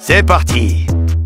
C'est parti!